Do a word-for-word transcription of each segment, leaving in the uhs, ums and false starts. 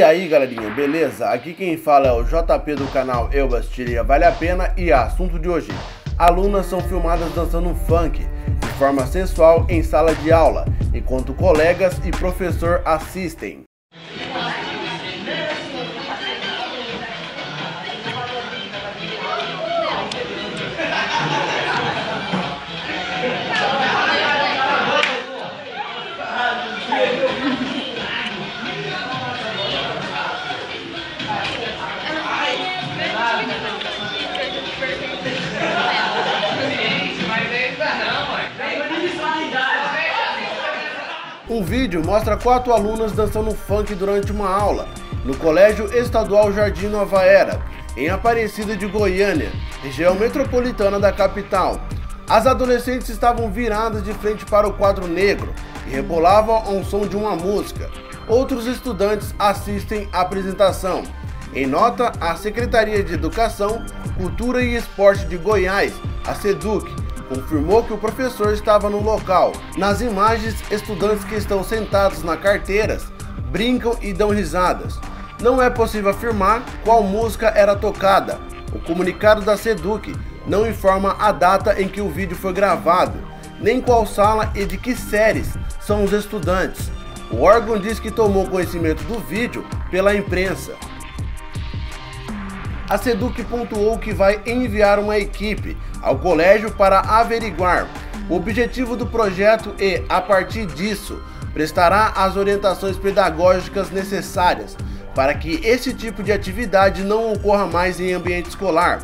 E aí galerinha, beleza? Aqui quem fala é o J P do canal Eu Bastiria Vale a Pena e assunto de hoje: alunas são filmadas dançando funk de forma sensual em sala de aula, enquanto colegas e professor assistem. O vídeo mostra quatro alunas dançando funk durante uma aula no Colégio Estadual Jardim Nova Era, em Aparecida de Goiânia, região metropolitana da capital. As adolescentes estavam viradas de frente para o quadro negro e rebolavam ao som de uma música. Outros estudantes assistem à apresentação. Em nota, a Secretaria de Educação, Cultura e Esporte de Goiás, a Seduc, confirmou que o professor estava no local. Nas imagens, estudantes que estão sentados na carteiras brincam e dão risadas. Não é possível afirmar qual música era tocada. O comunicado da Seduc não informa a data em que o vídeo foi gravado, nem qual sala e de que séries são os estudantes. O órgão diz que tomou conhecimento do vídeo pela imprensa. A Seduc pontuou que vai enviar uma equipe ao colégio para averiguar o objetivo do projeto e, a partir disso, prestará as orientações pedagógicas necessárias para que esse tipo de atividade não ocorra mais em ambiente escolar.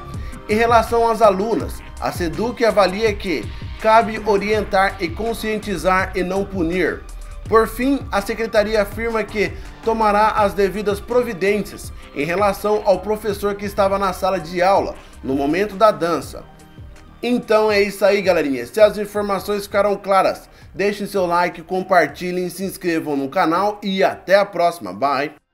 Em relação às alunas, a Seduc avalia que cabe orientar e conscientizar e não punir. Por fim, a secretaria afirma que tomará as devidas providências em relação ao professor que estava na sala de aula no momento da dança. Então é isso aí, galerinha. Se as informações ficaram claras, deixem seu like, compartilhem, se inscrevam no canal e até a próxima. Bye!